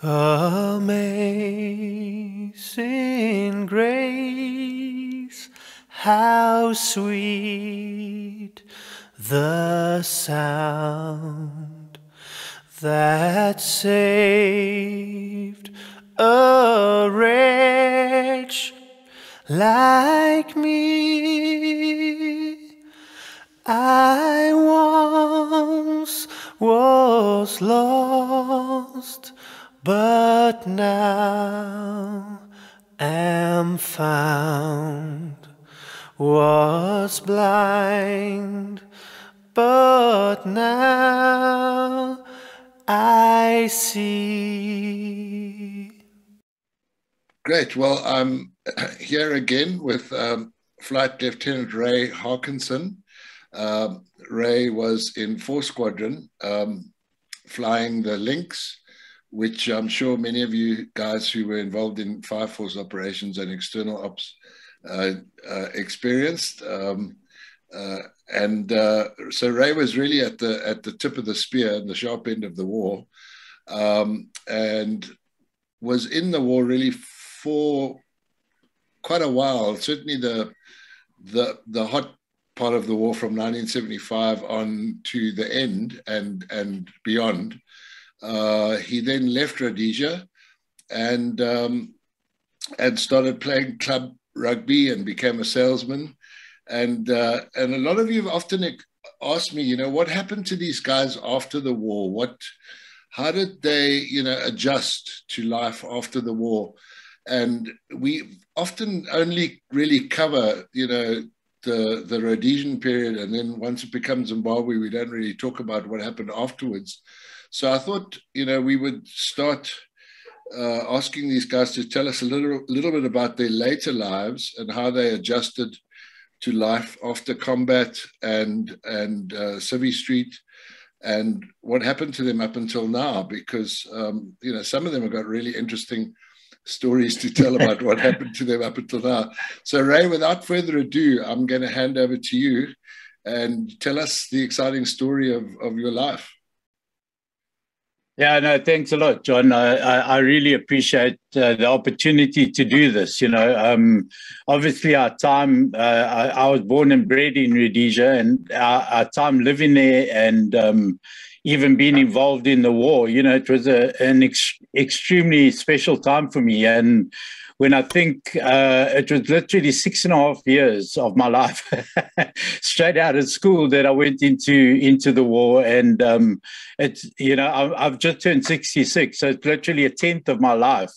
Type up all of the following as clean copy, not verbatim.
Amazing grace, how sweet the sound that saved a wretch like me. I once was lost, but now am found, was blind, but now I see. Great. Well, I'm here again with Flight Lieutenant Ray Haakonsen. Ray was in 4 Squadron flying the Lynx, which I'm sure many of you guys who were involved in Fire Force operations and external ops experienced. So Ray was really at the tip of the spear and the sharp end of the war, and was in the war really for quite a while, certainly the hot part of the war from 1975 on to the end and beyond. He then left Rhodesia and started playing club rugby and became a salesman. And a lot of you have often asked me, you know, what happened to these guys after the war? How did they, you know, adjust to life after the war? And we often only really cover, you know, the Rhodesian period. And then once it becomes Zimbabwe, we don't really talk about what happened afterwards. So I thought, you know, we would start asking these guys to tell us a little bit about their later lives and how they adjusted to life after combat and Civvy Street and what happened to them up until now, because, you know, some of them have got really interesting stories to tell about what happened to them up until now. So, Ray, without further ado, I'm going to hand over to you and tell us the exciting story of your life. Yeah, no, thanks a lot, John. I really appreciate the opportunity to do this. You know, obviously our time, I was born and bred in Rhodesia, and our time living there and even being involved in the war, you know, it was an extremely special time for me. And when I think it was literally 6.5 years of my life, straight out of school, that I went into the war. And it's, you know, I've just turned 66, so it's literally a tenth of my life,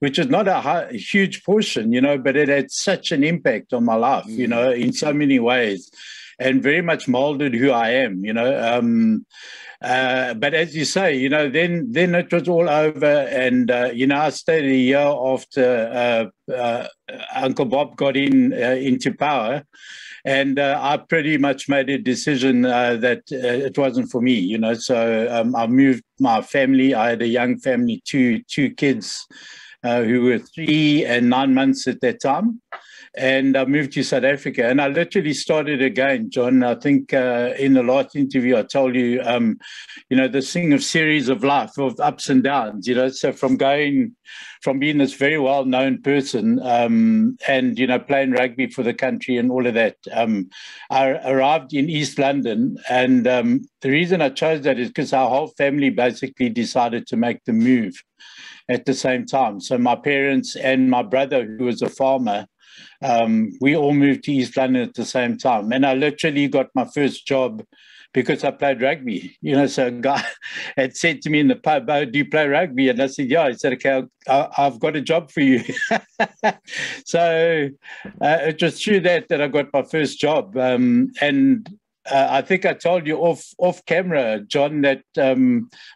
which is not a huge portion, you know, but it had such an impact on my life, you know, in so many ways, and very much molded who I am, you know. But as you say, you know, then it was all over, and you know, I stayed a year after Uncle Bob got into power, and I pretty much made a decision that it wasn't for me, you know. So I moved my family. I had a young family, two kids who were 3 and 9 months at that time. And I moved to South Africa, and I literally started again, John. I think in the last interview I told you, you know, this thing of series of life, of ups and downs, you know. So from being this very well-known person and, you know, playing rugby for the country and all of that, I arrived in East London. And the reason I chose that is because our whole family basically decided to make the move at the same time. So my parents and my brother, who was a farmer, we all moved to East London at the same time. And I literally got my first job because I played rugby, you know. So a guy had said to me in the pub, "Oh, do you play rugby?" And I said, "Yeah." He said, "Okay, I've got a job for you." So it was through that I got my first job. I think I told you off camera, John, that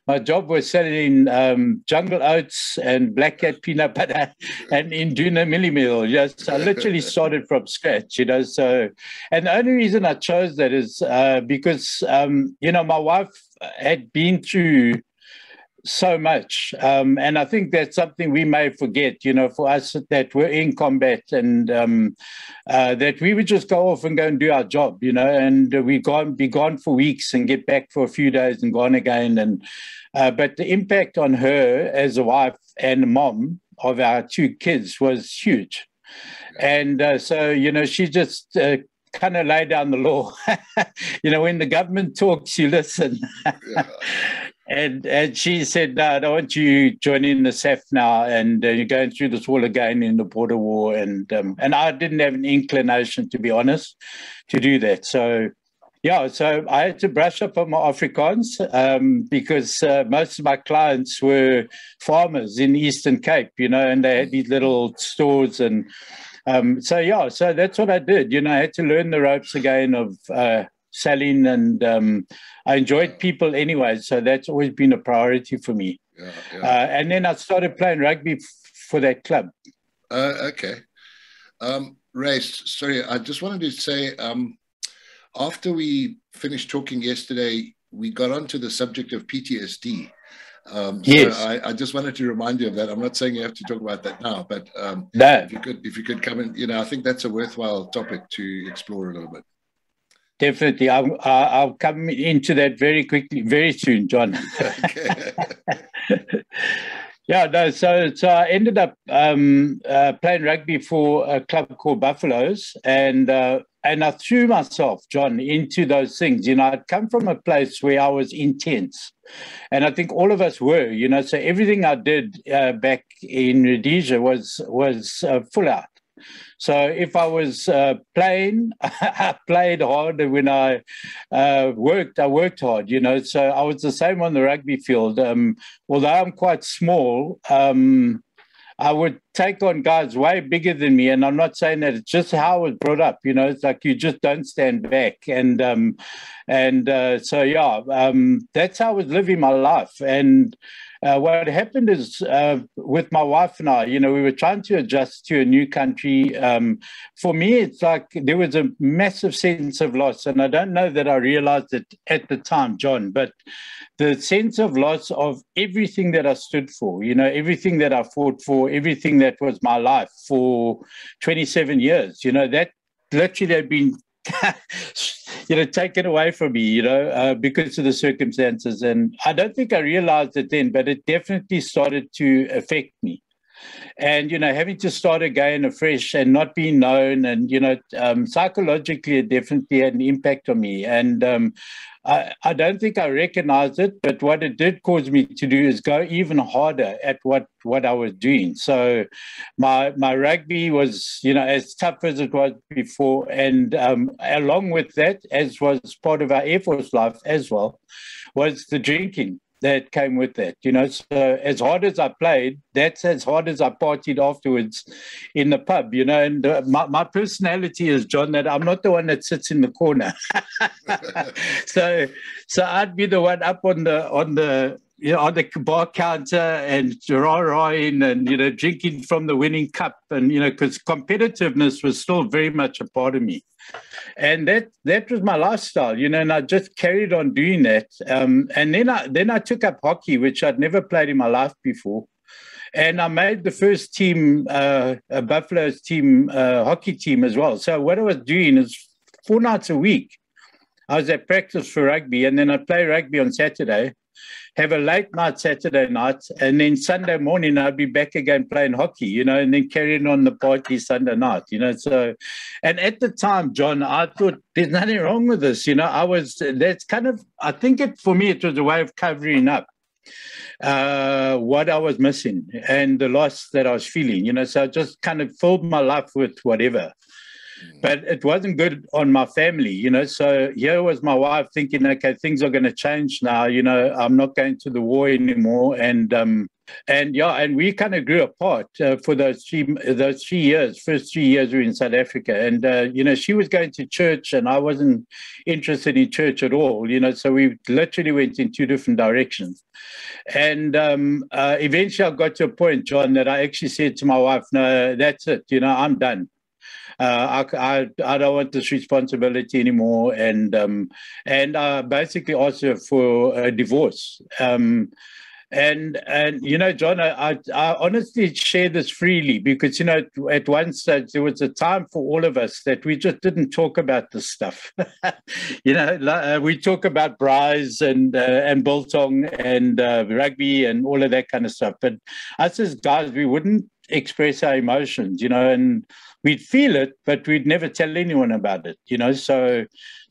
my job was selling jungle oats and black cat peanut butter and Induna Millimill. Yes, I literally started from scratch, you know. So, and the only reason I chose that is because, you know, my wife had been through so much. And I think that's something we may forget, you know, for us that we're in combat, and that we would just go off and go and do our job, you know, and be gone for weeks and get back for a few days and gone again. And but the impact on her as a wife and mom of our two kids was huge. And so, you know, she just kind of lay down the law. You know, when the government talks, you listen. Yeah. And she said, no, I don't want you joining the SAF now, and you're going through this all again in the border war. And I didn't have an inclination, to be honest, to do that. So, yeah, so I had to brush up on my Afrikaans because most of my clients were farmers in the Eastern Cape, you know, and they had these little stores. And so, yeah, so that's what I did. You know, I had to learn the ropes again of selling, and I enjoyed people anyway, so that's always been a priority for me. And then I started playing rugby for that club. Ray, sorry, I just wanted to say, after we finished talking yesterday, we got onto the subject of PTSD. Yes. So I just wanted to remind you of that. I'm not saying you have to talk about that now, but that if you could come in, you know, I think that's a worthwhile topic to explore a little bit. Definitely. I'll come into that very quickly, very soon, John. Okay. Yeah, no, so I ended up playing rugby for a club called Buffaloes, and I threw myself, John, into those things. You know, I'd come from a place where I was intense, and I think all of us were, you know, so everything I did back in Rhodesia was full out. So if I was playing, I played hard, and when I worked hard, you know. So I was the same on the rugby field. Although I'm quite small, I would take on guys way bigger than me, and I'm not saying that. It's just how I was brought up, you know. It's like you just don't stand back, and so yeah, that's how I was living my life. And what happened is, with my wife and I, you know, we were trying to adjust to a new country. For me, it's like there was a massive sense of loss. And I don't know that I realized it at the time, John, but the sense of loss of everything that I stood for, you know, everything that I fought for, everything that was my life for 27 years, you know, that literally had been you know, taken away from me, you know, because of the circumstances. And I don't think I realized it then, but it definitely started to affect me. And, you know, having to start again afresh and not being known, and, you know, psychologically, it definitely had an impact on me. And I don't think I recognized it, but what it did cause me to do is go even harder at what I was doing. So my rugby was, you know, as tough as it was before. And along with that, as was part of our Air Force life as well, was the drinking that came with that, you know. So as hard as I played, that's as hard as I partied afterwards in the pub, you know. And my personality is, John, that I'm not the one that sits in the corner. so I'd be the one up on the you know, on the bar counter and rah-rahing and, you know, drinking from the winning cup. And, you know, because competitiveness was still very much a part of me. And that was my lifestyle, you know, and I just carried on doing that. And then I took up hockey, which I'd never played in my life before. And I made the first team, Buffalo's team, hockey team as well. So what I was doing is 4 nights a week, I was at practice for rugby, and then I'd play rugby on Saturday, have a late night Saturday night, and then Sunday morning I'd be back again playing hockey, you know, and then carrying on the party Sunday night, you know. So, and at the time, John, I thought there's nothing wrong with this, you know. I think for me it was a way of covering up what I was missing and the loss that I was feeling, you know. So I just kind of filled my life with whatever. But it wasn't good on my family, you know. So here was my wife thinking, okay, things are going to change now. You know, I'm not going to the war anymore. And we kind of grew apart for those 3 years. First 3 years we were in South Africa, and you know, she was going to church, and I wasn't interested in church at all. You know, so we literally went in 2 different directions. And eventually, I got to a point, John, that I actually said to my wife, "No, that's it. You know, I'm done. I don't want this responsibility anymore," and I basically asked her for a divorce. And you know, John, I honestly share this freely because, you know, at one stage there was a time for all of us that we just didn't talk about this stuff. You know, we talk about braais and biltong and rugby and all of that kind of stuff. But us as guys, we wouldn't express our emotions, you know, and we'd feel it, but we'd never tell anyone about it, you know. So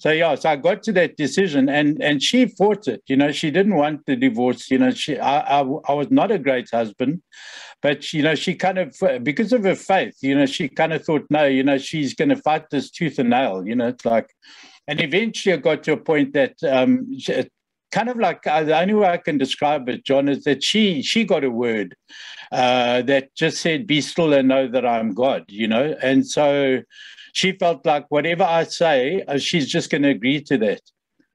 yeah, so I got to that decision, and she fought it, you know. She didn't want the divorce, you know. I was not a great husband, but, you know, she kind of, because of her faith, you know, she kind of thought, no, you know, she's going to fight this tooth and nail, you know. It's like, and eventually I got to a point that kind of like, the only way I can describe it, John, is that she got a word that just said, be still and know that I'm God, you know. And so she felt like whatever I say, she's just going to agree to that.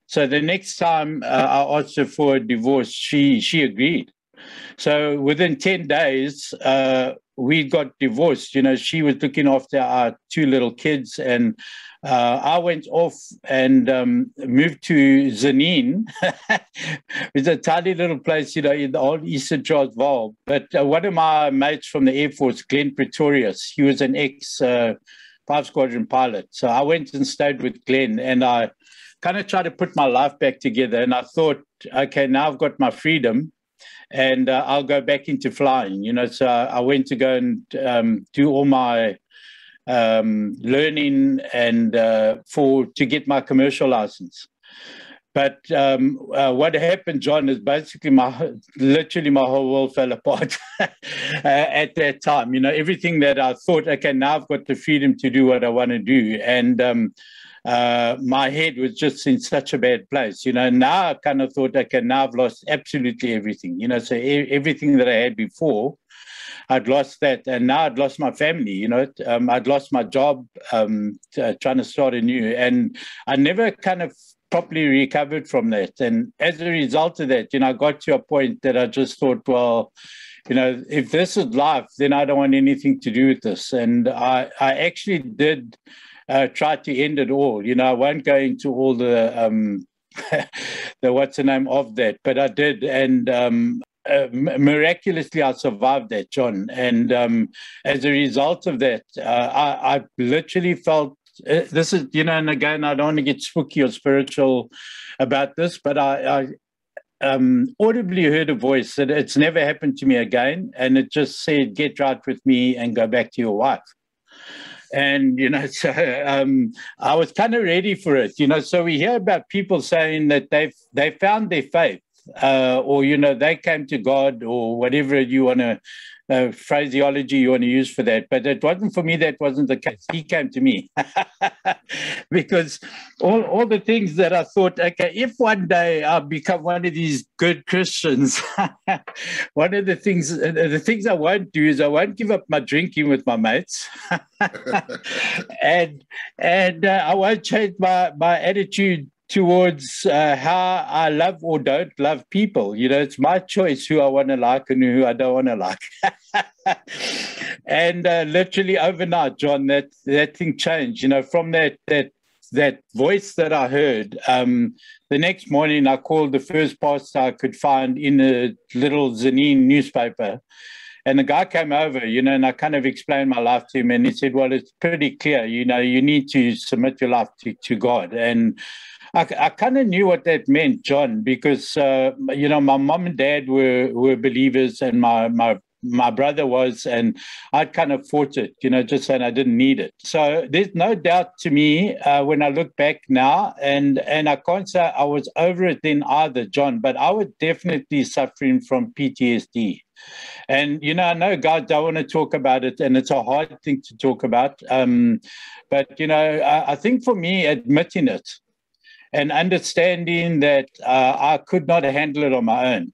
So the next time I asked her for a divorce, she agreed. So within 10 days, we got divorced. You know, she was looking after our two little kids, and I went off and moved to Zanin. It's a tiny little place, you know, in the old Eastern Cape. But one of my mates from the Air Force, Glenn Pretorius, he was an ex 5 Squadron pilot. So I went and stayed with Glenn, and I kind of tried to put my life back together. And I thought, okay, now I've got my freedom, and I'll go back into flying, you know. So I went to go and do all my learning and to get my commercial license. But what happened, John, is basically literally my whole world fell apart at that time. You know, everything that I thought, okay, now I've got the freedom to do what I want to do. And my head was just in such a bad place, you know. Now I kind of thought, okay, now I've lost absolutely everything, you know. So everything that I had before, I'd lost that, and now I'd lost my family, you know. I'd lost my job, trying to start anew, and I never kind of properly recovered from that. And as a result of that, you know, I got to a point that I just thought, well, you know, if this is life, then I don't want anything to do with this. And I actually did try to end it all. You know, I won't go into all the the what's the name of that, but I did, and miraculously I survived that, John. And as a result of that, I literally felt, this is, you know, and again, I don't want to get spooky or spiritual about this, but I audibly heard a voice that it's never happened to me again, and it just said, get right with me and go back to your wife. And, you know, so I was kind of ready for it, you know. So we hear about people saying that they found their faith, or, you know, they came to God, or whatever you want to, phraseology you want to use for that. But it wasn't for me, that wasn't the case. He came to me. Because all the things that I thought, okay, if one day I become one of these good Christians, one of the things I won't do is I won't give up my drinking with my mates. and I won't change my attitude towards how I love or don't love people. You know, it's my choice who I want to like and who I don't want to like. And literally overnight, John, that thing changed. You know, from that voice that I heard, the next morning I called the first pastor I could find in a little Zanin newspaper. And the guy came over, you know, and I kind of explained my life to him. And he said, well, it's pretty clear, you know, you need to submit your life to God. And I kind of knew what that meant, John, because, you know, my mom and dad were believers, and my brother was, and I'd kind of fought it, you know, just saying I didn't need it. So there's no doubt to me when I look back now, and I can't say I was over it then either, John, but I was definitely suffering from PTSD. And, you know, I know guys don't want to talk about it, and it's a hard thing to talk about. But, you know, I think for me, admitting it and understanding that I could not handle it on my own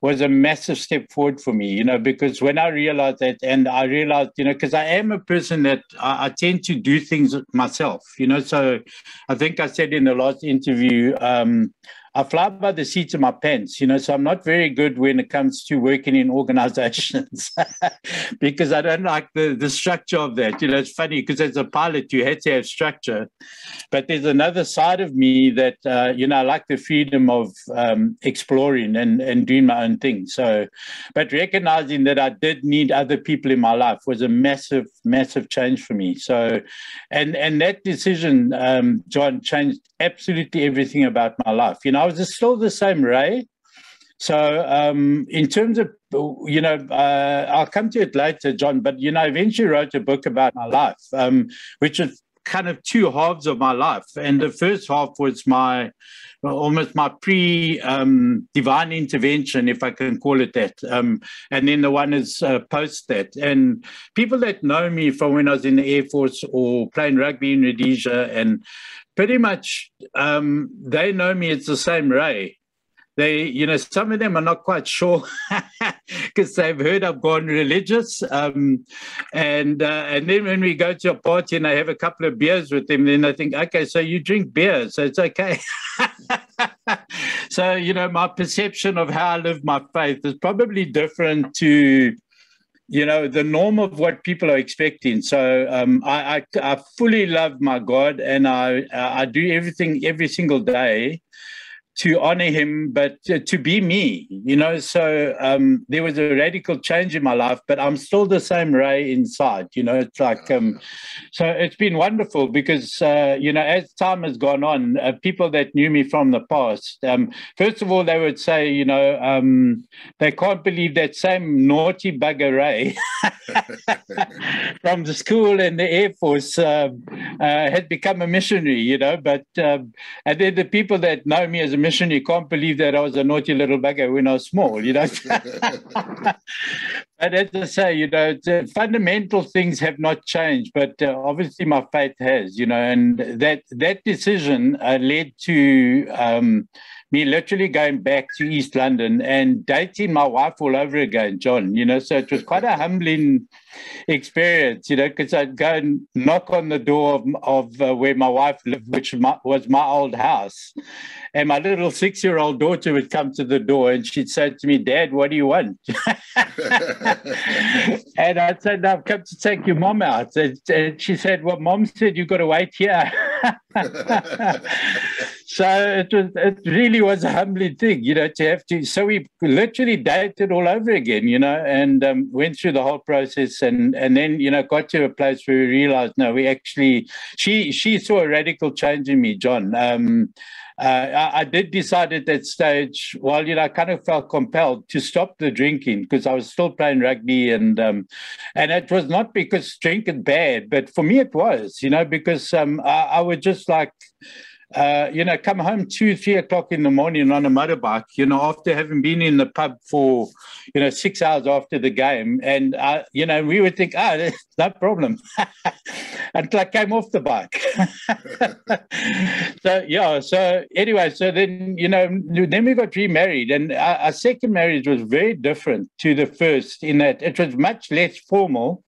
was a massive step forward for me, you know, because when I realized that, and I realized, you know, because I am a person that I tend to do things myself, you know. So I think I said in the last interview, I fly by the seat of my pants, you know, so I'm not very good when it comes to working in organizations because I don't like the structure of that. You know, it's funny because as a pilot, you had to have structure. But there's another side of me that, you know, I like the freedom of exploring and doing my own thing. So, but recognizing that I did need other people in my life was a massive, massive change for me. So, and that decision, John, changed absolutely everything about my life. You know, I was still the same Ray. So in terms of, you know, I'll come to it later, John, but, you know, I eventually wrote a book about my life, which is kind of two halves of my life. And the first half was my, almost my pre-divine intervention, if I can call it that. And then the one is post that. And people that know me from when I was in the Air Force or playing rugby in Rhodesia and pretty much they know me as the same Ray. They, you know, some of them are not quite sure because they've heard I've gone religious. And then when we go to a party and I have a couple of beers with them, then they think, okay, so you drink beer, so it's okay. So, you know, my perception of how I live my faith is probably different to, you know, the norm of what people are expecting. So I fully love my God, and I do everything every single day to honor him, but to be me, you know. So there was a radical change in my life, but I'm still the same Ray inside, you know. It's like, so it's been wonderful because, you know, as time has gone on, people that knew me from the past, first of all, they would say, you know, they can't believe that same naughty bugger Ray from the school and the Air Force had become a missionary, you know. But and then the people that know me as a missionary can't believe that I was a naughty little bugger when I was small, you know. But as I say, you know, the fundamental things have not changed, but obviously my faith has, you know. And that decision led to me literally going back to East London and dating my wife all over again, John, you know. So it was quite a humbling experience, you know, because I'd go and knock on the door of where my wife lived, which was my old house. And my little six-year-old daughter would come to the door and she'd say to me, Dad, what do you want? And I'd say, no, I've come to take your mom out. And she said, well, Mom said you've got to wait here. So it really was a humbling thing, you know, to have to. So we literally dated all over again, you know, and went through the whole process, and then, you know, got to a place where we realized, no, we actually, she saw a radical change in me, John. I did decide at that stage, well, you know, I kind of felt compelled to stop the drinking because I was still playing rugby, and it was not because drinking bad, but for me it was, you know, because I would just like, you know, come home 2, 3 o'clock in the morning on a motorbike, you know, after having been in the pub for, you know, 6 hours after the game. And, you know, we would think, oh, that's no problem. Until I came off the bike. So, yeah, so anyway, so then, you know, then we got remarried. And our second marriage was very different to the first in that it was much less formal.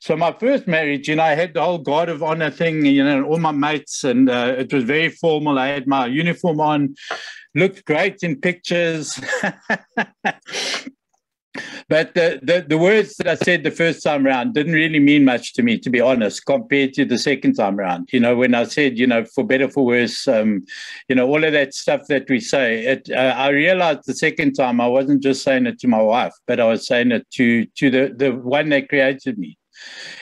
So my first marriage, you know, I had the whole guard of honor thing, you know, and all my mates, and it was very formal. I had my uniform on, looked great in pictures. But the words that I said the first time around didn't really mean much to me, to be honest, compared to the second time around. You know, when I said, you know, for better, for worse, you know, all of that stuff that we say, I realized the second time I wasn't just saying it to my wife, but I was saying it to the one that created me.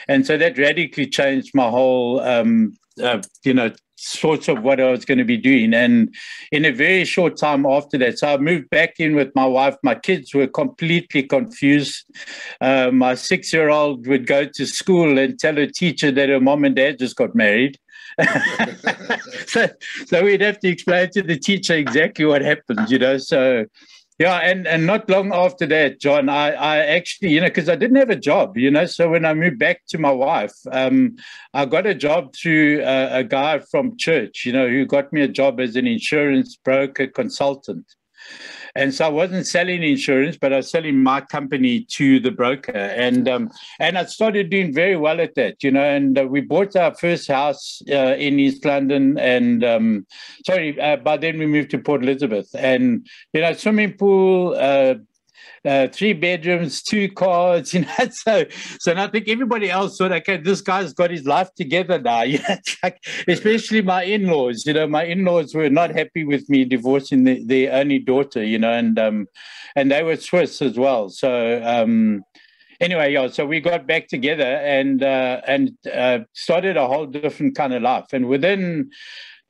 And so that radically changed my whole, you know, sorts of what I was going to be doing. And in a very short time after that, so I moved back in with my wife. My kids were completely confused. My six-year-old would go to school and tell her teacher that her mom and dad just got married. So we'd have to explain to the teacher exactly what happened, you know. So yeah, and not long after that, John, I actually, you know, because I didn't have a job, you know, so when I moved back to my wife, I got a job through a guy from church, you know, who got me a job as an insurance broker consultant. And so I wasn't selling insurance, but I was selling my company to the broker. And I started doing very well at that, you know, and we bought our first house in East London. And by then we moved to Port Elizabeth. And, you know, swimming pool, 3 bedrooms, 2 cars, you know, so and I think everybody else thought, okay, this guy's got his life together now, you know, like, especially my in-laws, you know, my in-laws were not happy with me divorcing their only daughter, you know, and they were Swiss as well, so anyway, yeah, so we got back together and started a whole different kind of life, and within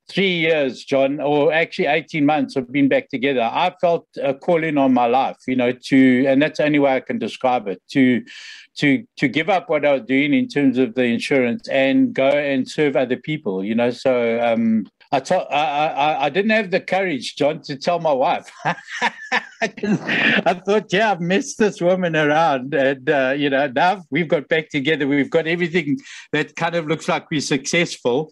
3 years, John, or actually 18 months of being back together, I felt a calling on my life, you know, and that's the only way I can describe it, to give up what I was doing in terms of the insurance and go and serve other people, you know. So I didn't have the courage, John, to tell my wife. I thought, yeah, I've messed this woman around. And, you know, now we've got back together. We've got everything that kind of looks like we're successful.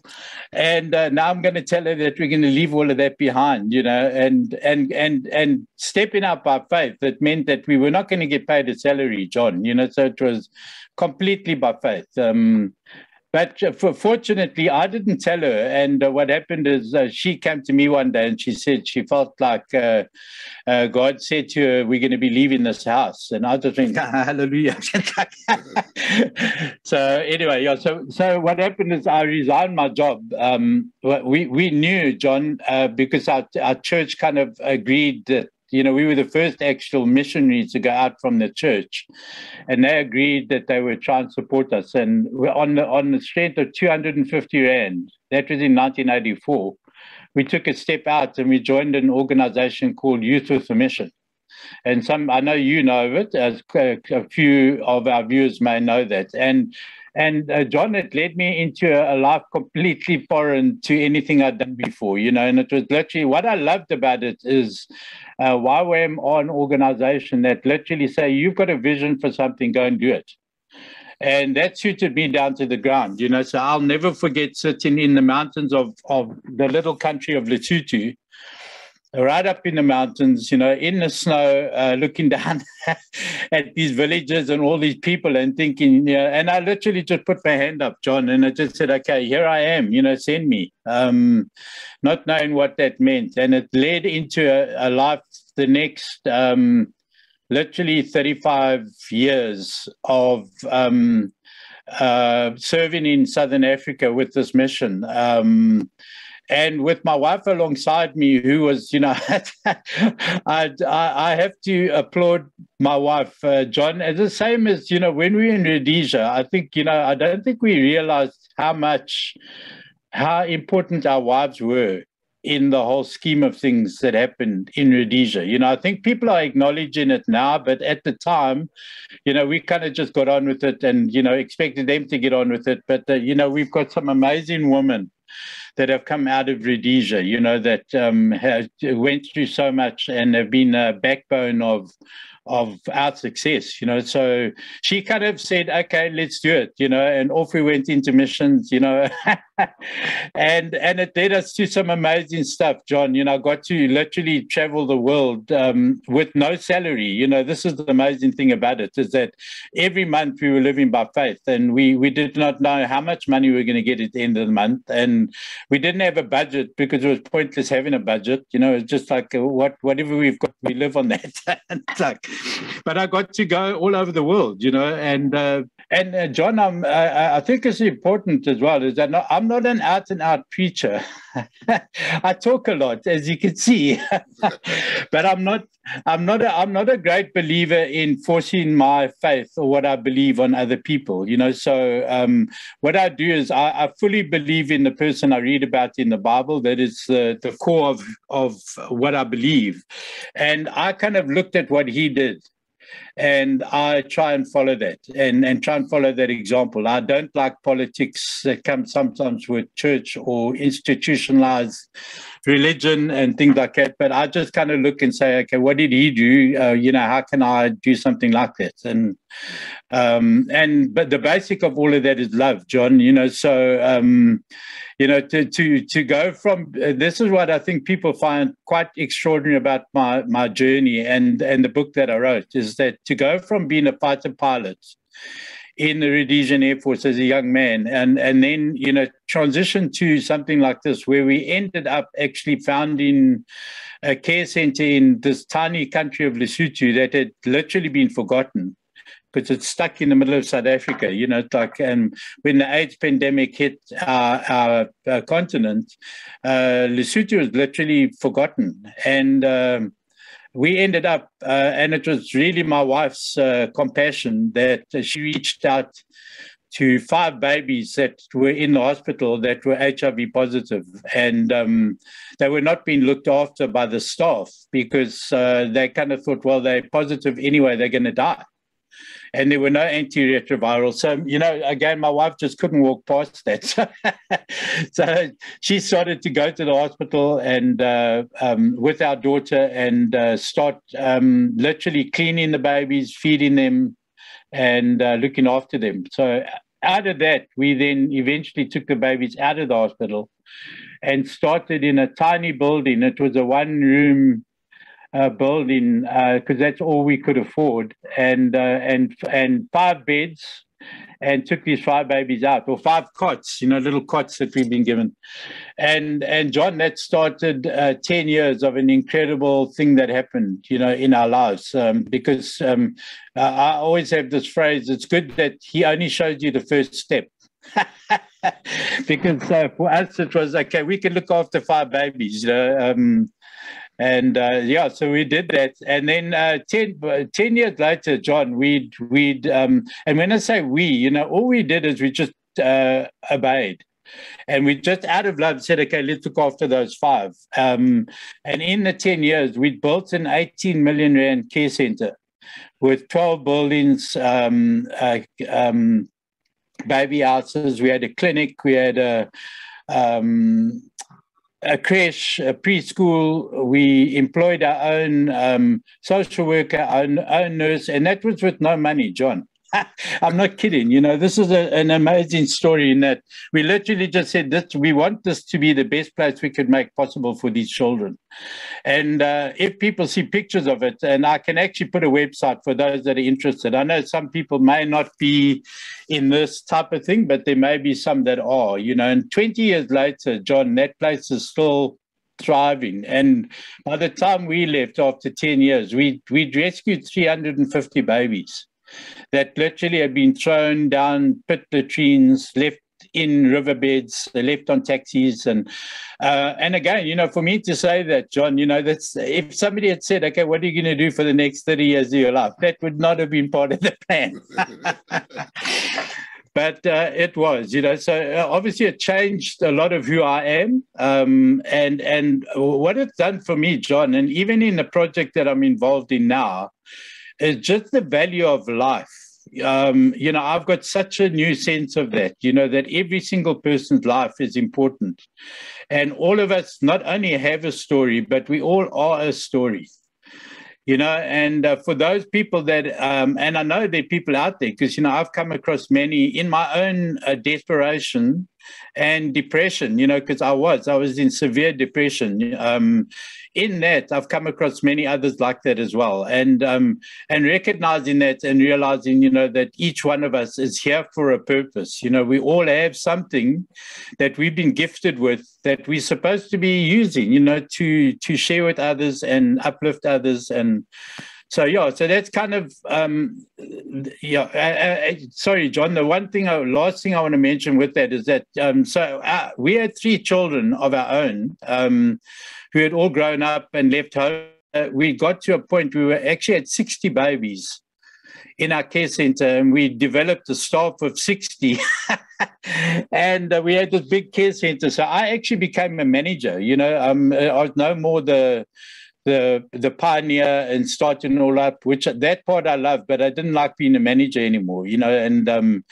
And now I'm going to tell her that we're going to leave all of that behind, you know, and stepping up by faith. That meant that we were not going to get paid a salary, John, you know, so it was completely by faith. But fortunately, I didn't tell her. And what happened is she came to me one day and she said she felt like God said to her, we're going to be leaving this house. And I just think, hallelujah. So anyway, yeah, so what happened is I resigned my job. We knew, John, because our church kind of agreed that, you know, we were the first actual missionaries to go out from the church, and they agreed that they would try and support us. And on the strength of 250 Rand, that was in 1984, we took a step out and we joined an organization called Youth with a Mission. And I know you know it, as a few of our viewers may know that. And John, it led me into a life completely foreign to anything I'd done before, you know, and it was literally what I loved about it is YWAM are an organization that literally say, you've got a vision for something, go and do it. And that suited me down to the ground, you know, so I'll never forget sitting in the mountains of the little country of Lesotho, right up in the mountains, you know, in the snow, looking down at these villages and all these people and thinking, you know, and I literally just put my hand up, John, and I just said, okay, here I am, you know, send me, not knowing what that meant. And it led into a life, the next literally 35 years of serving in Southern Africa with this mission. And with my wife alongside me, who was, you know, I have to applaud my wife, John, as the same as, you know, when we were in Rhodesia, I think, you know, I don't think we realized how important our wives were in the whole scheme of things that happened in Rhodesia. You know, I think people are acknowledging it now, but at the time, you know, we kind of just got on with it and, you know, expected them to get on with it. But, you know, we've got some amazing women that have come out of Rhodesia, you know, that went through so much and have been a backbone of our success, you know. So she kind of said, okay, let's do it, you know, and off we went into missions, you know, and it led us to some amazing stuff, John. You know, I got to literally travel the world with no salary. You know, this is the amazing thing about it, is that every month we were living by faith, and we did not know how much money we were going to get at the end of the month, and we didn't have a budget because it was pointless having a budget, you know. It's just like whatever we've got, we live on that. It's like, but I got to go all over the world, you know, and John, I think it's important as well is that I'm not an out-and-out preacher. I talk a lot, as you can see, but I'm not a great believer in forcing my faith or what I believe on other people, you know. So what I do is I fully believe in the person I read about in the Bible. That is the core of what I believe, and I kind of looked at what he did. And I try and follow that and try and follow that example. I don't like politics that come sometimes with church or institutionalized religion and things like that. But I just kind of look and say, okay, what did he do? How can I do something like that? But the basic of all of that is love, John. To go from this is what I think people find quite extraordinary about my journey and the book that I wrote is that to go from being a fighter pilot in the Rhodesian Air Force as a young man and then transition to something like this where we ended up actually founding a care center in this tiny country of Lesotho that had literally been forgotten, because it's stuck in the middle of South Africa, when the AIDS pandemic hit our continent, Lesotho was literally forgotten. We ended up, and it was really my wife's compassion that she reached out to 5 babies that were in the hospital that were HIV positive. And they were not being looked after by the staff because they kind of thought, well, they're positive anyway, they're going to die. And there were no antiretrovirals. So, again, my wife just couldn't walk past that. So she started to go to the hospital and with our daughter and start literally cleaning the babies, feeding them and looking after them. So out of that, we then eventually took the babies out of the hospital and started in a tiny building. It was a one-room building because that's all we could afford, and 5 beds, and took these 5 babies out, or 5 cots, little cots that we've been given, and John, that started 10 years of an incredible thing that happened, in our lives, because I always have this phrase: it's good that he only shows you the first step. Because for us it was okay, we can look after 5 babies, so we did that. And then 10 years later, John, we'd and when I say we, all we did is we just obeyed. And we just out of love said, okay, let's look after those 5. And in the 10 years, we'd built an 18 million rand care center with 12 buildings, baby houses. We had a clinic, we had a creche, a preschool. We employed our own social worker, our own nurse, and that was with no money, John. I'm not kidding. This is an amazing story in that we literally just said that we want this to be the best place we could make possible for these children. And if people see pictures of it, and I can actually put a website for those that are interested. I know some people may not be in this type of thing, but there may be some that are, and 20 years later, John, that place is still thriving. And by the time we left after 10 years, we'd rescued 350 babies that literally had been thrown down pit latrines, left in riverbeds, left on taxis. And again, for me to say that, John, that's, if somebody had said, okay, what are you going to do for the next 30 years of your life? That would not have been part of the plan. But it was, so obviously it changed a lot of who I am. And what it's done for me, John, and even in the project that I'm involved in now, it's just the value of life. I've got such a new sense of that, that every single person's life is important. And all of us not only have a story, but we all are a story. And for those people that, and I know there are people out there because, I've come across many in my own desperation and depression, because I was in severe depression. In that, I've come across many others like that as well. And recognizing that and realizing, that each one of us is here for a purpose. We all have something that we've been gifted with that we're supposed to be using, to share with others and uplift others. And so, so that's kind of, sorry, John, the last thing I want to mention with that is that, we had 3 children of our own, who had all grown up and left home. We got to a point, we actually had 60 babies in our care center, and we developed a staff of 60. And we had this big care center. So I actually became a manager, I was no more the the pioneer and starting all up, which that part I love, but I didn't like being a manager anymore, you know. And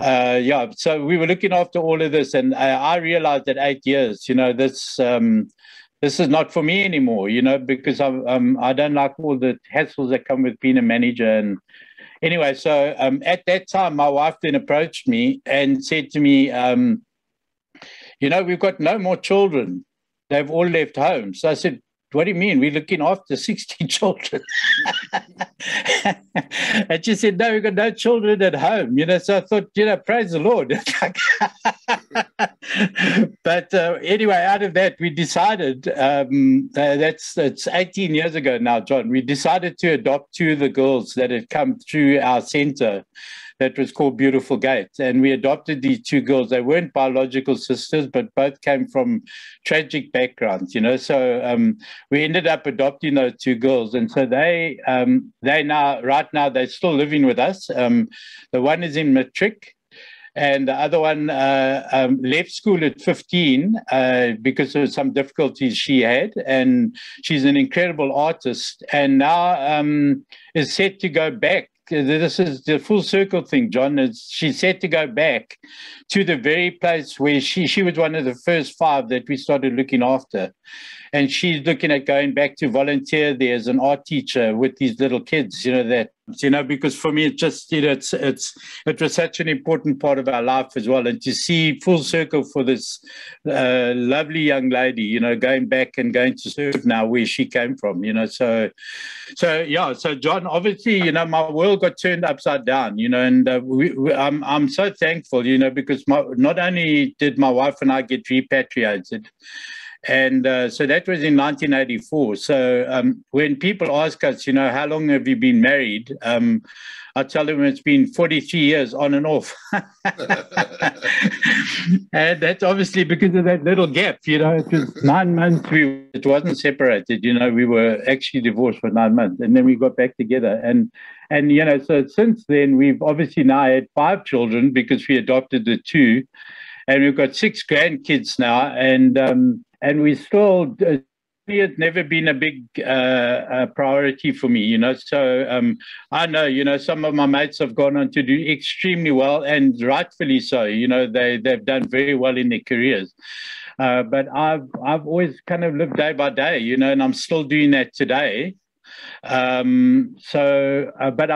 yeah, so we were looking after all of this, and I realized at 8 years, you know, this is not for me anymore, you know, because I don't like all the hassles that come with being a manager. And anyway, so at that time, my wife then approached me and said to me, you know, we've got no more children. They've all left home. So I said, what do you mean? We're looking after 60 children. And she said, no, we've got no children at home. You know, so I thought, you know, praise the Lord. But anyway, out of that, we decided, that's 18 years ago now, John, we decided to adopt two of the girls that had come through our center that was called Beautiful Gates. And we adopted these two girls. They weren't biological sisters, but both came from tragic backgrounds, you know. So we ended up adopting those two girls. And so they now, right now, they're still living with us. The one is in Matric, and the other one left school at 15 because of some difficulties she had. And she's an incredible artist, and now is set to go back. This is the full circle thing, John. She's set to go back to the very place where she was one of the first five that we started looking after. And she's looking at going back to volunteer there as an art teacher with these little kids, you know, that, you know, because for me, it just, you know, it was such an important part of our life as well. And to see full circle for this lovely young lady, you know, going back and going to serve now where she came from, you know. So yeah, so John, obviously, you know, my world got turned upside down, you know, and I'm so thankful, you know, because not only did my wife and I get repatriated, and so that was in 1984. So when people ask us, you know, how long have you been married? I tell them it's been 43 years on and off. And that's obviously because of that little gap, you know. It was 9 months. It wasn't separated, you know. We were actually divorced for 9 months, and then we got back together. And you know, so since then, we've obviously now had 5 children because we adopted the 2. And we've got 6 grandkids now, and we still, it's never been a big priority for me, you know. So I know, you know, some of my mates have gone on to do extremely well, and rightfully so, you know. They've done very well in their careers. But I've always kind of lived day by day, you know, and I'm still doing that today. But I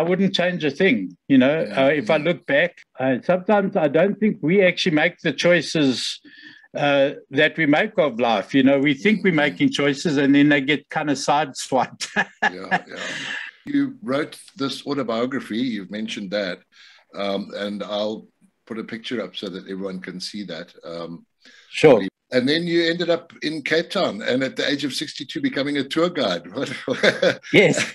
wouldn't change a thing, you know. If I look back, sometimes I don't think we actually make the choices that we make of life, you know. We think we're making choices, and then they get kind of sideswiped. Yeah. You wrote this autobiography, you've mentioned that, and I'll put a picture up so that everyone can see that. Sure. And then you ended up in Cape Town, and at the age of 62, becoming a tour guide. Yes.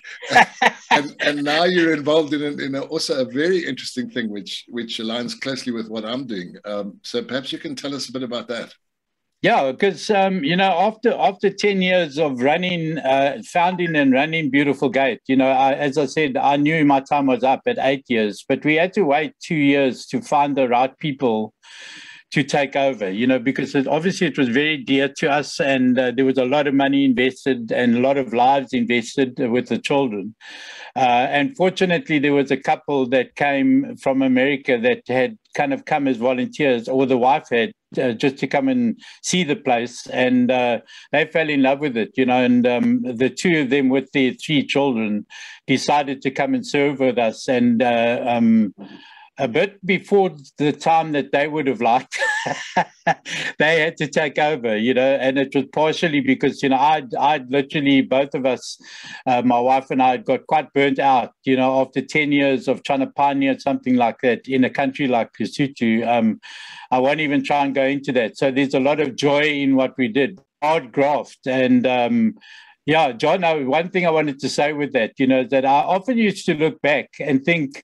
and now you're involved in also a very interesting thing, which aligns closely with what I'm doing. So perhaps you can tell us a bit about that. Yeah, because, you know, after 10 years of running, founding and running Beautiful Gate, you know, as I said, I knew my time was up at 8 years, but we had to wait 2 years to find the right people to take over, you know, because obviously it was very dear to us, and there was a lot of money invested and a lot of lives invested with the children. And fortunately, there was a couple that came from America that had kind of come as volunteers, or the wife had, just to come and see the place, and they fell in love with it, you know. And the two of them with their 3 children decided to come and serve with us, and a bit before the time that they would have liked, they had to take over, you know. And it was partially because, you know, I'd literally, both of us, my wife and I, got quite burnt out, you know, after 10 years of trying to pioneer something like that in a country like Lesotho. I won't even try and go into that. So there's a lot of joy in what we did. Hard graft. And yeah, John, one thing I wanted to say with that, you know, that I often used to look back and think,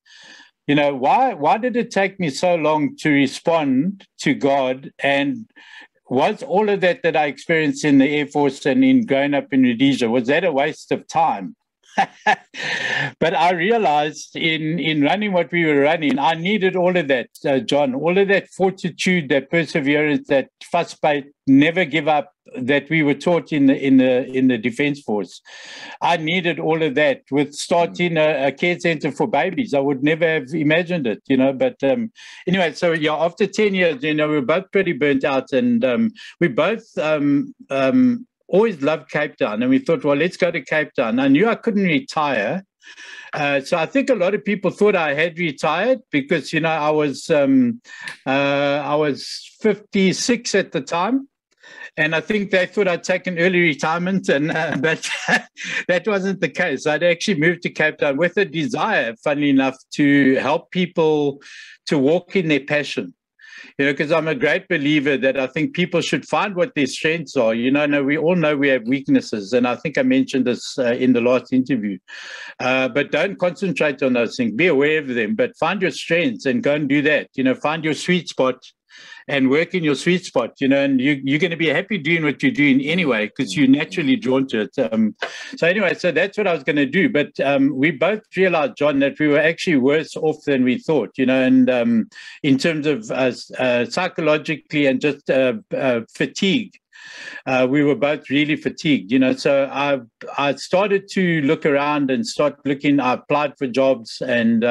you know, why did it take me so long to respond to God? And was all of that I experienced in the Air Force and in growing up in Rhodesia, was that a waste of time? But I realized in running what we were running, I needed all of that, John, all of that fortitude, that perseverance, that fuss-bait, never give up that we were taught in the Defence Force. I needed all of that with starting a care centre for babies. I would never have imagined it, you know. But anyway, so yeah, after 10 years, you know, we were both pretty burnt out, and we both always loved Cape Town, and we thought, well, let's go to Cape Town. I knew I couldn't retire. So I think a lot of people thought I had retired because, you know, I was 56 at the time. And I think they thought I'd taken early retirement, and but that wasn't the case. I'd actually moved to Cape Town with a desire, funnily enough, to help people to walk in their passion. You know, because I'm a great believer that I think people should find what their strengths are. You know, no, we all know we have weaknesses, and I think I mentioned this in the last interview. But don't concentrate on those things. Be aware of them, but find your strengths and go and do that. You know, find your sweet spot and work in your sweet spot, you know, and you're going to be happy doing what you're doing anyway because you're naturally drawn to it. So anyway, so that's what I was going to do. But we both realized, John, that we were actually worse off than we thought, you know, and in terms of psychologically and just fatigue. We were both really fatigued, you know, so I started to look around and start looking. I applied for jobs, and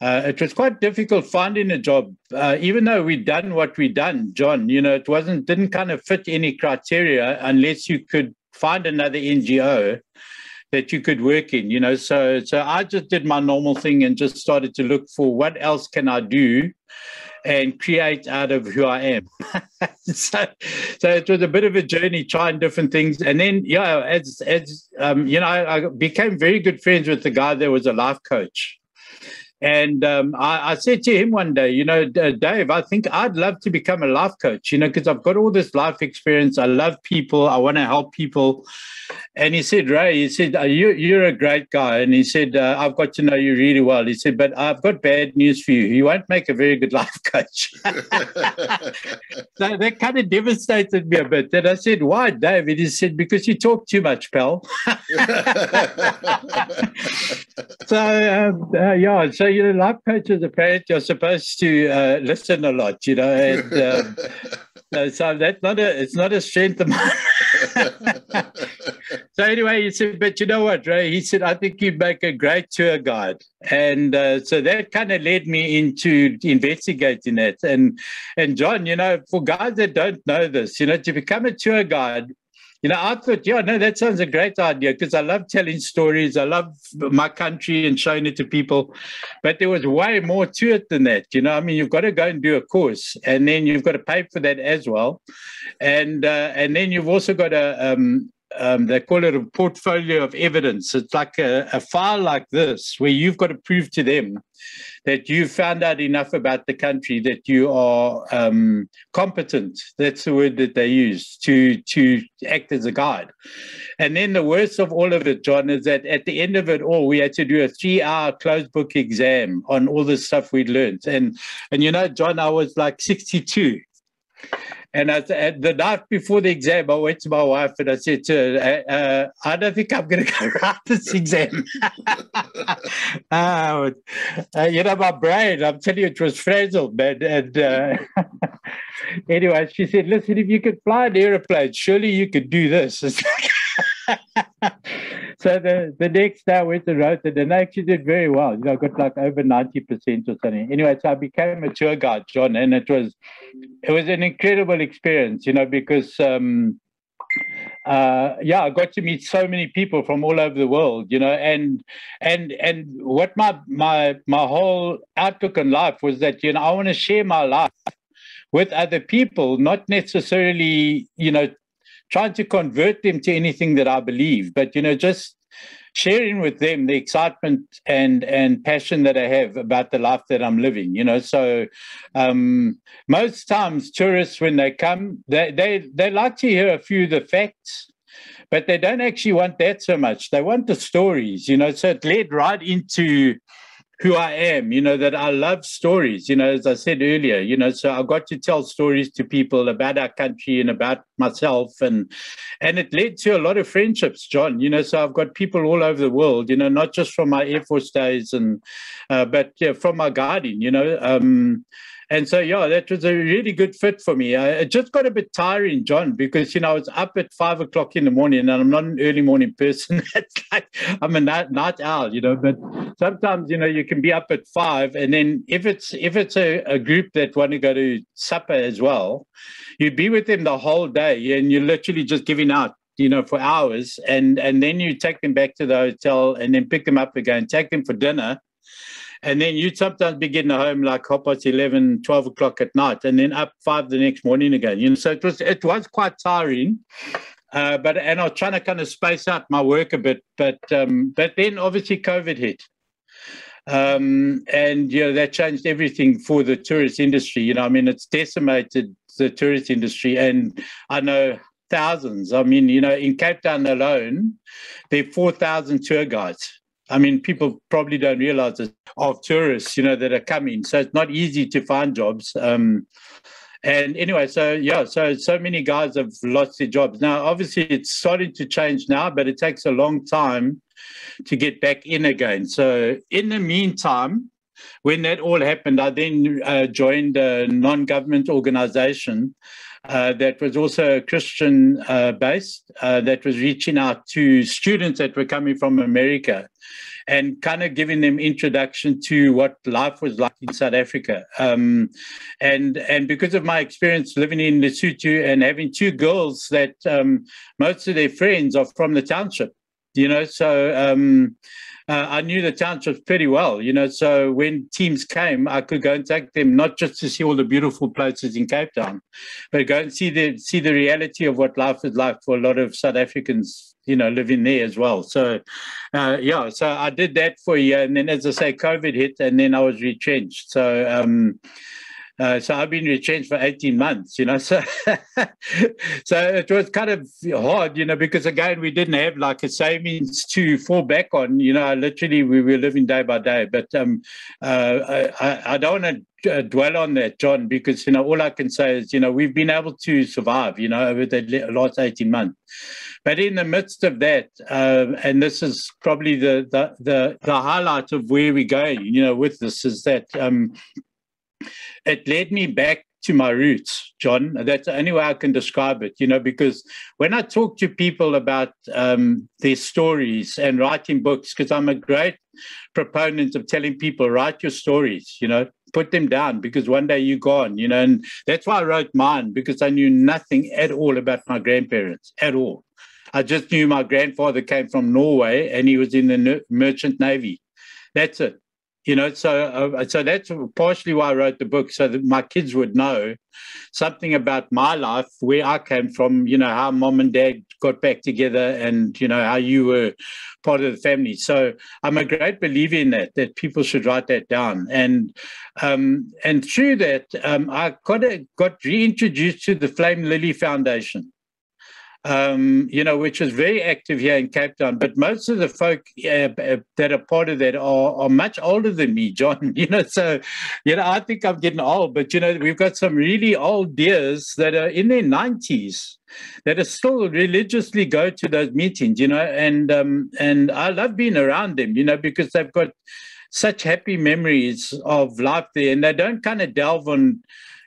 it was quite difficult finding a job, even though we'd done what we'd done, John, you know, it didn't kind of fit any criteria unless you could find another NGO that you could work in, you know. So I just did my normal thing and just started to look for what else can I do and create out of who I am. so it was a bit of a journey, trying different things. And then, yeah, as you know, I became very good friends with the guy that was a life coach. And I said to him one day, you know, Dave, I think I'd love to become a life coach, you know, because I've got all this life experience. I love people. I want to help people. And he said, Ray, he said, you're a great guy. And he said, I've got to know you really well. He said, but I've got bad news for you. You won't make a very good life coach. So that kind of devastated me a bit. And I said, why, Dave? And he said, because you talk too much, pal. So you know, life coaches apparently are supposed to listen a lot, you know, and so that's it's not a strength of mine. So anyway, he said, but you know what, Ray? He said, I think you'd make a great tour guide. And so that kind of led me into investigating that. And John, you know, for guys that don't know this, you know, to become a tour guide, you know, I thought, yeah, no, that sounds a great idea because I love telling stories. I love my country and showing it to people. But there was way more to it than that. You know, I mean, you've got to go and do a course, and then you've got to pay for that as well. And then you've also got a, they call it a portfolio of evidence. It's like a file like this where you've got to prove to them that you found out enough about the country, that you are competent. That's the word that they use to act as a guide. And then the worst of all of it, John, is that at the end of it all, we had to do a 3-hour closed book exam on all the stuff we'd learned. And you know, John, I was like 62. And the night before the exam, I went to my wife and I said to her, I don't think I'm going to go write this exam. You know, my brain, I'm telling you, it was frazzled, man. And anyway, she said, listen, if you could fly an aeroplane, surely you could do this. So the next day I went and wrote it, and I actually did very well. You know, I got like over 90% or something. Anyway, so I became a tour guide, John, and it was an incredible experience, you know, because yeah, I got to meet so many people from all over the world, you know, and what my whole outlook on life was that, you know, I want to share my life with other people, not necessarily, you know, trying to convert them to anything that I believe, but, you know, just sharing with them the excitement and passion that I have about the life that I'm living, you know. So most times tourists, when they come, they like to hear a few of the facts, but they don't actually want that so much. They want the stories, you know. So it led right into who I am, you know, that I love stories, you know, as I said earlier, you know, so I got to tell stories to people about our country and about myself. And it led to a lot of friendships, John, you know, so I've got people all over the world, you know, not just from my Air Force days and, but yeah, from my guarding, you know, and so, yeah, that was a really good fit for me. It just got a bit tiring, John, because, you know, I was up at 5 o'clock in the morning, and I'm not an early morning person. I'm a night owl, you know, but sometimes, you know, you can be up at 5, and then if it's a group that want to go to supper as well, you be with them the whole day, and you're literally just giving out, you know, for hours, and then you take them back to the hotel and then pick them up again, take them for dinner. And then you'd sometimes be getting home like 11, 12 o'clock at night, and then up 5 the next morning again. You know, so it was quite tiring. And I was trying to kind of space out my work a bit. But then obviously COVID hit. And, you know, that changed everything for the tourist industry. You know, I mean, it's decimated the tourist industry. And I know thousands. I mean, you know, in Cape Town alone, there are 4,000 tour guides. I mean, people probably don't realize it, of tourists, you know, that are coming. So it's not easy to find jobs. And anyway, so, yeah, so many guys have lost their jobs. Now, obviously, it's starting to change now, but it takes a long time to get back in again. So in the meantime, when that all happened, I then joined a non-government organization that was also Christian-based, that was reaching out to students that were coming from America and kind of giving them introduction to what life was like in South Africa. And because of my experience living in Lesotho and having two girls that most of their friends are from the township, you know, so... I knew the townships pretty well, you know, so when teams came, I could go and take them, not just to see all the beautiful places in Cape Town, but go and see the reality of what life is like for a lot of South Africans, you know, living there as well. So, yeah, so I did that for a year. And then, as I say, COVID hit, and then I was retrenched. So, so I've been retrenched for 18 months, you know, so so it was kind of hard, you know, because, again, we didn't have like a savings to fall back on, you know, literally we were living day by day. But I don't want to dwell on that, John, because, you know, all I can say is, you know, we've been able to survive, you know, over the last 18 months. But in the midst of that, and this is probably the highlight of where we're going, you know, with this, is that... it led me back to my roots, John. That's the only way I can describe it, you know, because when I talk to people about their stories and writing books, because I'm a great proponent of telling people, write your stories, you know, put them down, because one day you're gone, you know, and that's why I wrote mine, because I knew nothing at all about my grandparents at all. I just knew my grandfather came from Norway and he was in the merchant navy. That's it. You know, so that's partially why I wrote the book, so that my kids would know something about my life, where I came from, you know, how mom and dad got back together and, you know, how you were part of the family. So I'm a great believer in that people should write that down. And through that, I got reintroduced to the Flame Lily Foundation. You know, which is very active here in Cape Town. But most of the folk that are part of that are much older than me, John. You know, so, you know, I think I'm getting old. But, you know, we've got some really old dears that are in their 90s that are still religiously go to those meetings, you know. And I love being around them, you know, because they've got such happy memories of life there. And they don't kind of delve on...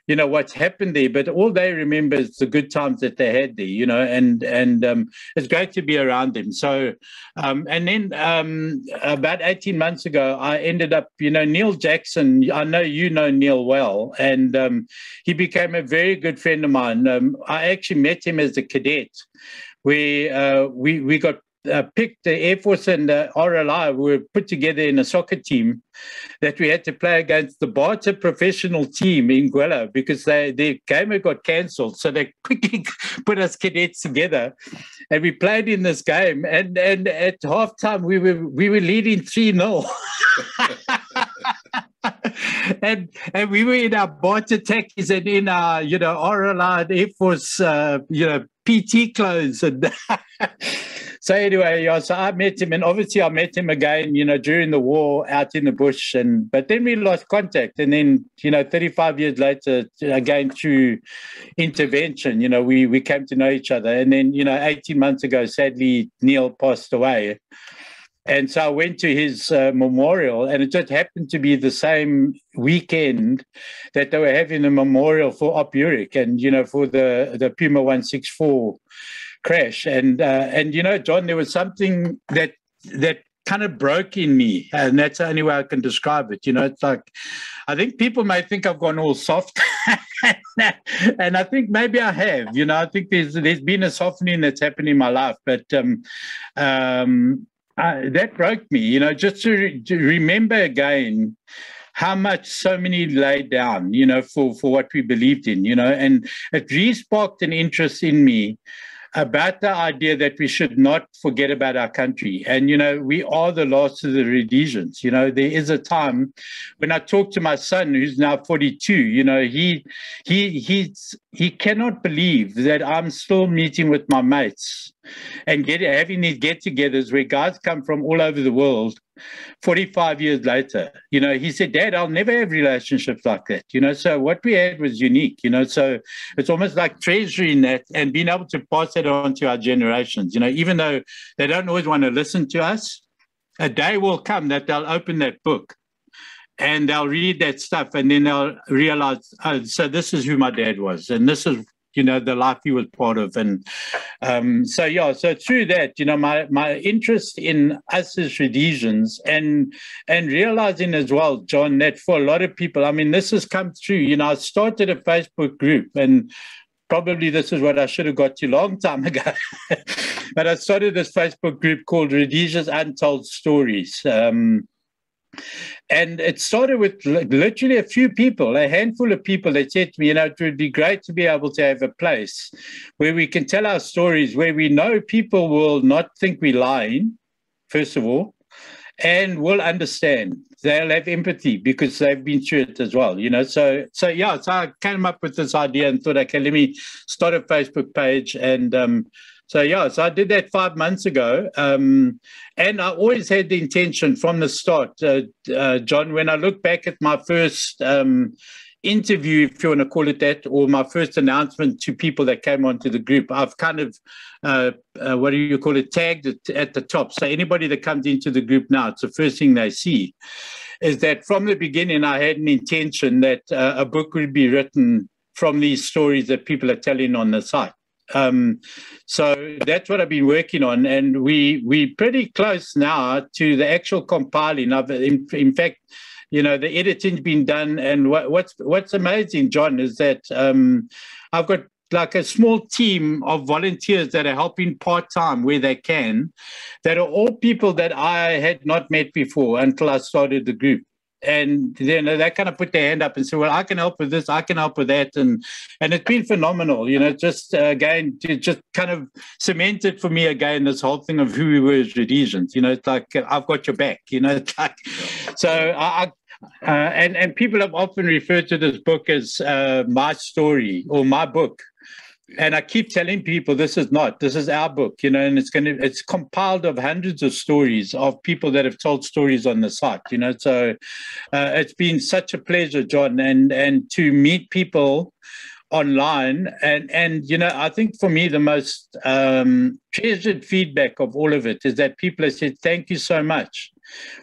you know, what's happened there, but all they remember is the good times that they had there, you know, and it's great to be around them. So, and then about 18 months ago, I ended up, you know, Neil Jackson, I know you know Neil well, and he became a very good friend of mine. I actually met him as a cadet, where we got picked. The Air Force and the RLI were put together in a soccer team that we had to play against the Bata professional team in Gwelo, because their game had got cancelled. So they quickly put us cadets together and we played in this game. And at halftime, we were leading 3-0. And we were in our Bata tackies and in our, you know, RLI and Air Force, you know, PT clothes and... So anyway, yeah, so I met him, and obviously I met him again, you know, during the war out in the bush, and but then we lost contact. And then, you know, 35 years later, again through intervention, you know, we came to know each other. And then, you know, 18 months ago, sadly, Neil passed away. And so I went to his memorial, and it just happened to be the same weekend that they were having a memorial for Op Uric and, you know, for the Puma 164 crash. And you know, John, there was something that kind of broke in me, and that's the only way I can describe it. You know, it's like, I think people may think I've gone all soft. And I think maybe I have, you know, I think there's been a softening that's happened in my life. But that broke me, you know, just to remember again how much so many laid down, you know, for what we believed in, you know. And it re-sparked an interest in me about the idea that we should not forget about our country. And, you know, we are the last of the Rhodesians. You know, there is a time when I talk to my son, who's now 42, you know, he cannot believe that I'm still meeting with my mates and having these get-togethers where guys come from all over the world 45 years later. You know, he said, Dad, I'll never have relationships like that. You know, so what we had was unique, you know, so it's almost like treasuring that and being able to pass that on to our generations, you know, even though they don't always want to listen to us, a day will come that they'll open that book and they'll read that stuff and then they'll realize, oh, so this is who my dad was, and this is, you know, the life he was part of. And so, yeah, so through that, you know, my interest in us as Rhodesians and realizing as well, John, that for a lot of people, I mean, this has come through, you know, I started a Facebook group, and probably this is what I should have got to a long time ago. But I started this Facebook group called Rhodesians' Untold Stories. And it started with literally a few people, a handful of people that said to me, you know, it would be great to be able to have a place where we can tell our stories, where we know people will not think we're lying, first of all, and will understand. They'll have empathy because they've been through it as well, you know. So yeah, so I came up with this idea and thought, okay, let me start a Facebook page. And so, yeah, so I did that 5 months ago, and I always had the intention from the start, John, when I look back at my first interview, if you want to call it that, or my first announcement to people that came onto the group, I've kind of, what do you call it, tagged it at the top. So anybody that comes into the group now, it's the first thing they see, is that from the beginning I had an intention that a book would be written from these stories that people are telling on the site. So that's what I've been working on, and we're pretty close now to the actual compiling of it. In fact, you know, the editing's been done, and what's amazing, John, is that I've got like a small team of volunteers that are helping part-time where they can, that are all people that I had not met before until I started the group. And then they kind of put their hand up and say, well, I can help with this, I can help with that. And it's been phenomenal, you know, just again, it just kind of cemented for me again this whole thing of who we were as Rhodesians. You know, it's like, I've got your back, you know, it's like, so and people have often referred to this book as my story or my book. And I keep telling people, this is our book, you know, and it's compiled of hundreds of stories of people that have told stories on the site, you know. So it's been such a pleasure, John, and to meet people online. And you know, I think for me, the most treasured feedback of all of it is that people have said, thank you so much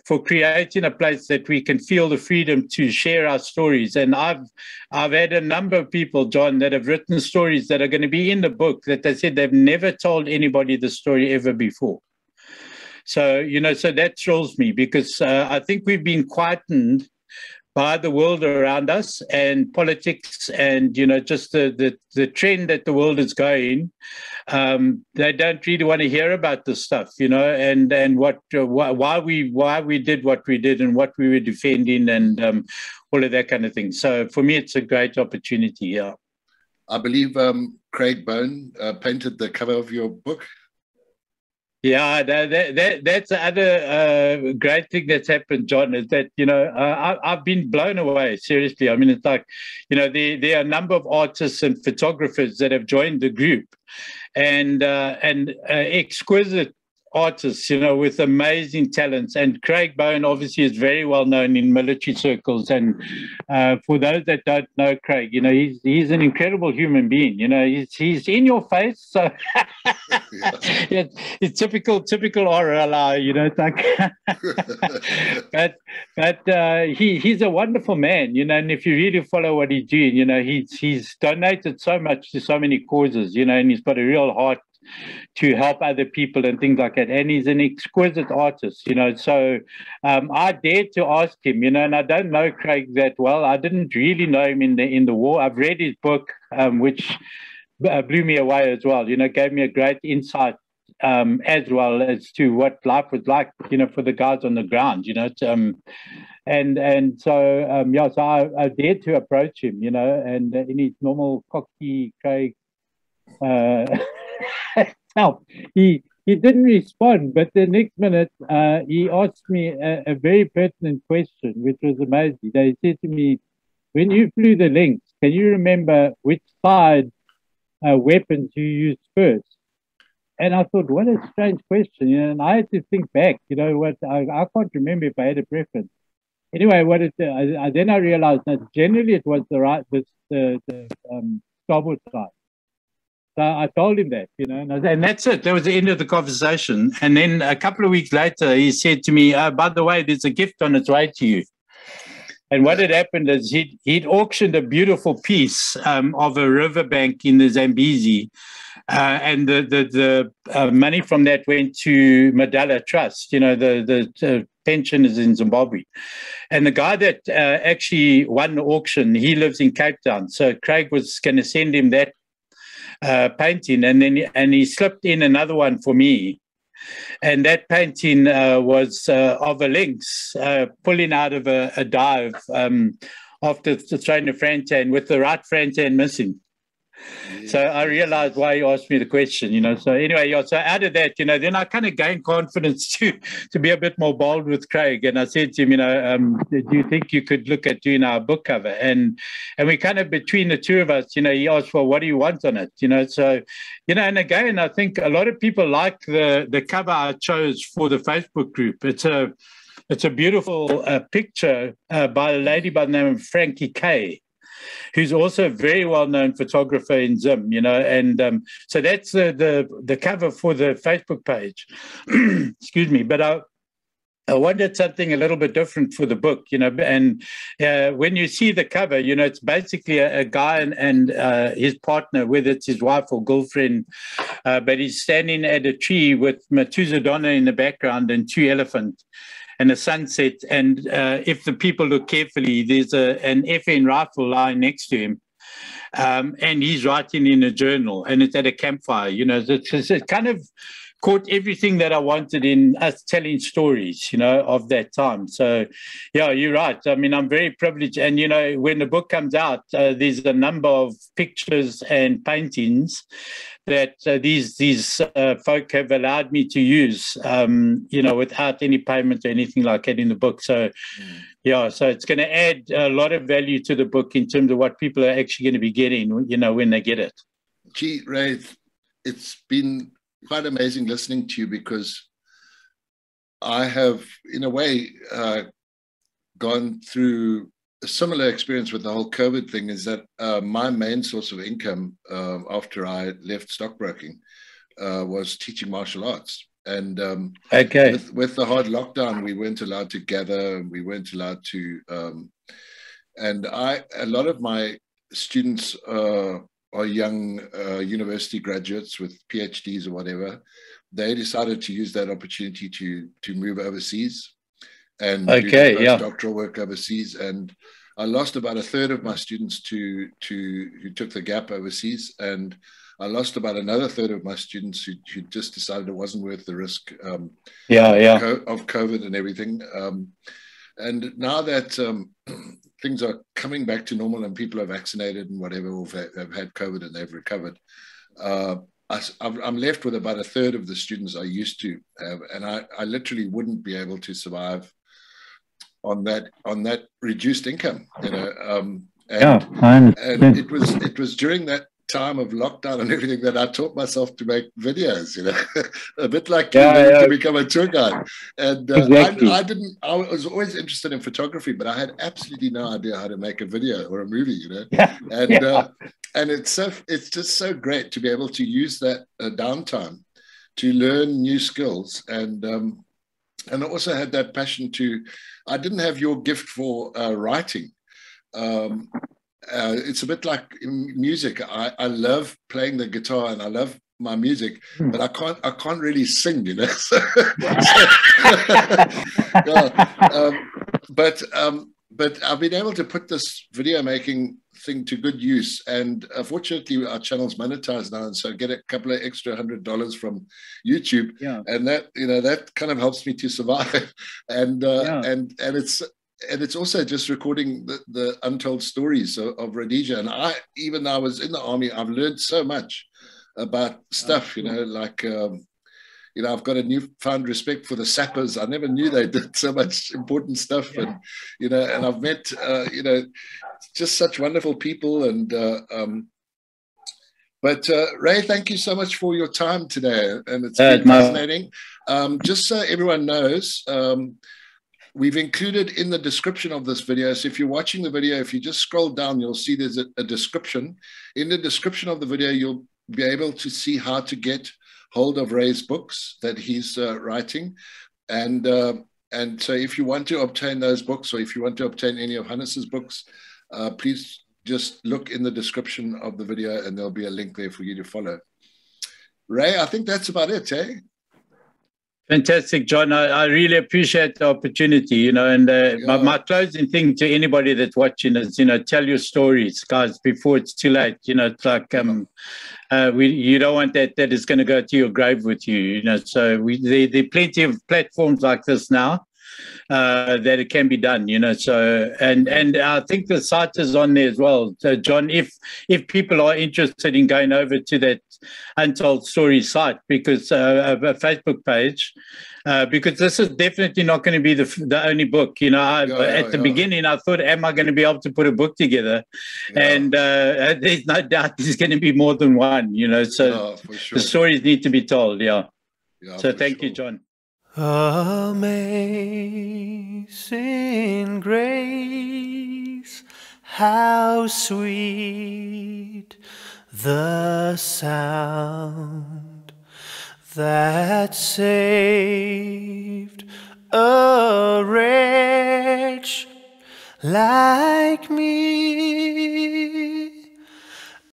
for creating a place that we can feel the freedom to share our stories. And I've had a number of people, John, that have written stories that are going to be in the book that they said they've never told anybody the story ever before. So, you know, so that thrills me, because I think we've been quietened by the world around us and politics and, you know, just the trend that the world is going. They don't really want to hear about this stuff, you know, and what why we did what we did and what we were defending and all of that kind of thing. So for me, it's a great opportunity. Yeah, I believe Craig Bowen painted the cover of your book. Yeah, that's the other great thing that's happened, John, is that, you know, I've been blown away, seriously. I mean, it's like, you know, there are a number of artists and photographers that have joined the group, and exquisite artists, you know, with amazing talents. And Craig Bowen obviously is very well known in military circles. And for those that don't know Craig, you know, he's an incredible human being. You know, he's in your face. So it's typical RLI, you know, it's like but he's a wonderful man, you know, and if you really follow what he's doing, you know, he's donated so much to so many causes, you know, and he's got a real heart to help other people and things like that. And he's an exquisite artist, you know. So I dared to ask him, you know, and I don't know Craig that well. I didn't really know him in the war. I've read his book, which blew me away as well, you know, gave me a great insight as well as to what life was like, you know, for the guys on the ground, you know. So I dared to approach him, you know, and in his normal cocky Craig help. He didn't respond, but the next minute he asked me a very pertinent question, which was amazing. They said to me, when you flew the Lynx, can you remember which side weapons you used first? And I thought, what a strange question, you know, and I had to think back, you know, what I can't remember if I had a preference. Anyway, then I realized that generally it was the starboard side. So I told him that, you know, and that's it. That was the end of the conversation. And then a couple of weeks later, he said to me, oh, by the way, there's a gift on its way to you. And what had happened is he'd auctioned a beautiful piece of a riverbank in the Zambezi. And the money from that went to Madala Trust, you know, the pension is in Zimbabwe. And the guy that actually won the auction, he lives in Cape Town. So Craig was going to send him that painting, and then he slipped in another one for me, and that painting was of a lynx pulling out of a dive after the train of Franchan, with the right Franchan missing. Yeah. So I realized why you asked me the question, you know. So anyway, yeah, so out of that, you know, then I kind of gained confidence to be a bit more bold with Craig. And I said to him, you know, do you think you could look at doing our book cover? And we kind of, between the two of us, you know, he asked, well, what do you want on it? You know, so, you know, and again, I think a lot of people like the cover I chose for the Facebook group. It's a beautiful picture by a lady by the name of Frankie Kay, who's also a very well-known photographer in Zim, you know, and so that's the cover for the Facebook page. Excuse me, but I wanted something a little bit different for the book, you know, and when you see the cover, you know, it's basically a guy and his partner, whether it's his wife or girlfriend, but he's standing at a tree with Methuselah in the background and two elephants, and a sunset, and if the people look carefully, there's an FN rifle lying next to him, and he's writing in a journal, and it's at a campfire, you know. It kind of caught everything that I wanted in us telling stories, you know, of that time. So, yeah, you're right. I mean, I'm very privileged, and, you know, when the book comes out, there's a number of pictures and paintings that these folk have allowed me to use, you know, without any payment or anything like that in the book. So, yeah, so it's going to add a lot of value to the book in terms of what people are actually going to be getting, you know, when they get it. Gee, Ray, it's been quite amazing listening to you, because I have, in a way, gone through a similar experience with the whole COVID thing, is that my main source of income after I left stockbroking was teaching martial arts. And with the hard lockdown, we weren't allowed to gather, we weren't allowed to, a lot of my students are young university graduates with PhDs or whatever. They decided to use that opportunity to move overseas and do doctoral work overseas. And I lost about a third of my students who took the gap overseas, and I lost about another third of my students who just decided it wasn't worth the risk of COVID and everything. And now that things are coming back to normal and people are vaccinated and whatever, or have had COVID and they've recovered, I'm left with about a third of the students I used to have, and I literally wouldn't be able to survive on that reduced income, you know. And it was during that time of lockdown and everything that I taught myself to make videos, you know, a bit like to become a tour guide. And exactly. I was always interested in photography, but I had absolutely no idea how to make a video or a movie, you know. Yeah. And yeah. And it's just so great to be able to use that downtime to learn new skills. And I also had that passion to, I didn't have your gift for writing. It's a bit like music. I love playing the guitar and I love my music, but I can't really sing, you know. But I've been able to put this video making thing to good use, and fortunately our channel's monetized now, and so I get a couple of extra $100 from YouTube, and that, you know, that kind of helps me to survive. And it's also just recording the untold stories of Rhodesia. And I, even though I was in the army, I've learned so much about stuff, you know, like, you know, I've got a newfound respect for the sappers. I never knew they did so much important stuff. And, you know, and I've met, you know, just such wonderful people. And, Ray, thank you so much for your time today. And it's been fascinating. Just so everyone knows, we've included in the description of this video, so if you're watching the video, if you just scroll down, you'll see there's a description. In the description of the video, you'll be able to see how to get hold of Ray's books that he's writing. And so if you want to obtain those books, or if you want to obtain any of Hannes's books, please just look in the description of the video and there'll be a link there for you to follow. Ray, I think that's about it, eh? Fantastic, John. I really appreciate the opportunity, you know, and my closing thing to anybody that's watching is, you know, tell your stories, guys, before it's too late. You know, it's like you don't want that is going to go to your grave with you, you know. So there are plenty of platforms like this now that it can be done, you know. So and I think the site is on there as well. So, John, if people are interested in going over to that Untold Story site, because a Facebook page, because this is definitely not going to be the only book, you know. At the beginning I thought, am I going to be able to put a book together? And there's no doubt there's going to be more than one, you know. So the stories need to be told. So thank you, John. Amazing grace, how sweet the sound that saved a wretch like me.